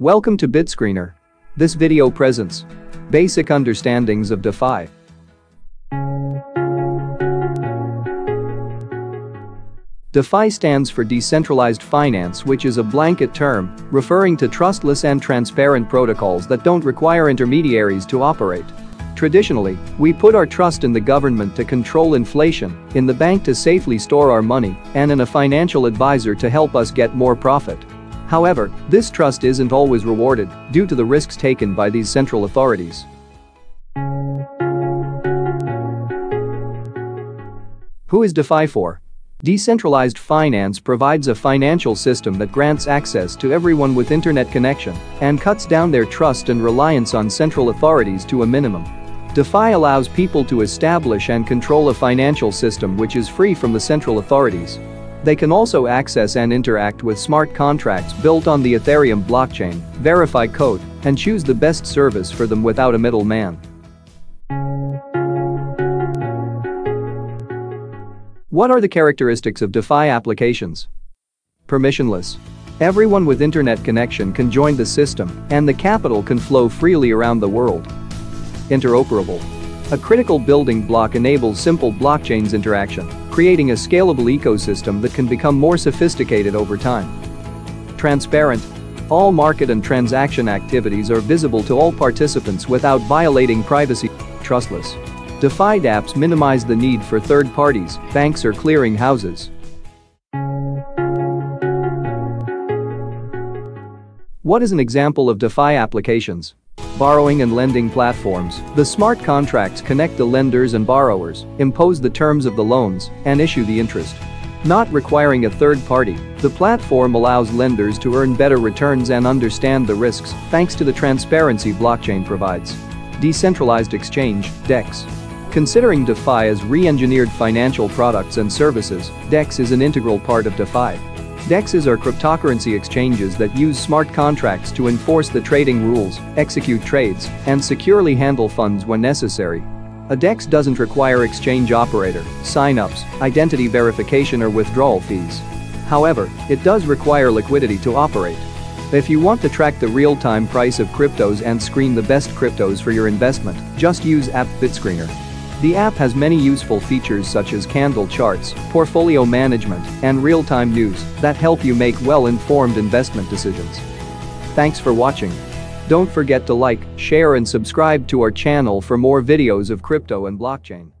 Welcome to BitScreener. This video presents basic understandings of DeFi. DeFi stands for Decentralized Finance, which is a blanket term referring to trustless and transparent protocols that don't require intermediaries to operate. Traditionally, we put our trust in the government to control inflation, in the bank to safely store our money, and in a financial advisor to help us get more profit. However, this trust isn't always rewarded due to the risks taken by these central authorities. Who is DeFi for? Decentralized finance provides a financial system that grants access to everyone with internet connection and cuts down their trust and reliance on central authorities to a minimum. DeFi allows people to establish and control a financial system which is free from the central authorities. They can also access and interact with smart contracts built on the Ethereum blockchain, verify code, and choose the best service for them without a middleman. What are the characteristics of DeFi applications? Permissionless. Everyone with internet connection can join the system, and the capital can flow freely around the world. Interoperable. A critical building block enables simple blockchains interaction, creating a scalable ecosystem that can become more sophisticated over time. Transparent. All market and transaction activities are visible to all participants without violating privacy. Trustless. DeFi dApps minimize the need for third parties, banks or clearing houses. What is an example of DeFi applications? Borrowing and lending platforms. The smart contracts connect the lenders and borrowers, impose the terms of the loans, and issue the interest. Not requiring a third party, the platform allows lenders to earn better returns and understand the risks thanks to the transparency blockchain provides. Decentralized exchange, DEX. Considering DeFi as re-engineered financial products and services, DEX is an integral part of DeFi. DEXs are cryptocurrency exchanges that use smart contracts to enforce the trading rules, execute trades, and securely handle funds when necessary. A DEX doesn't require exchange operator, sign-ups, identity verification or withdrawal fees. However, it does require liquidity to operate. If you want to track the real-time price of cryptos and screen the best cryptos for your investment, just use app BitScreener. The app has many useful features such as candle charts, portfolio management, and real-time news that help you make well-informed investment decisions. Thanks for watching. Don't forget to like, share, and subscribe to our channel for more videos of crypto and blockchain.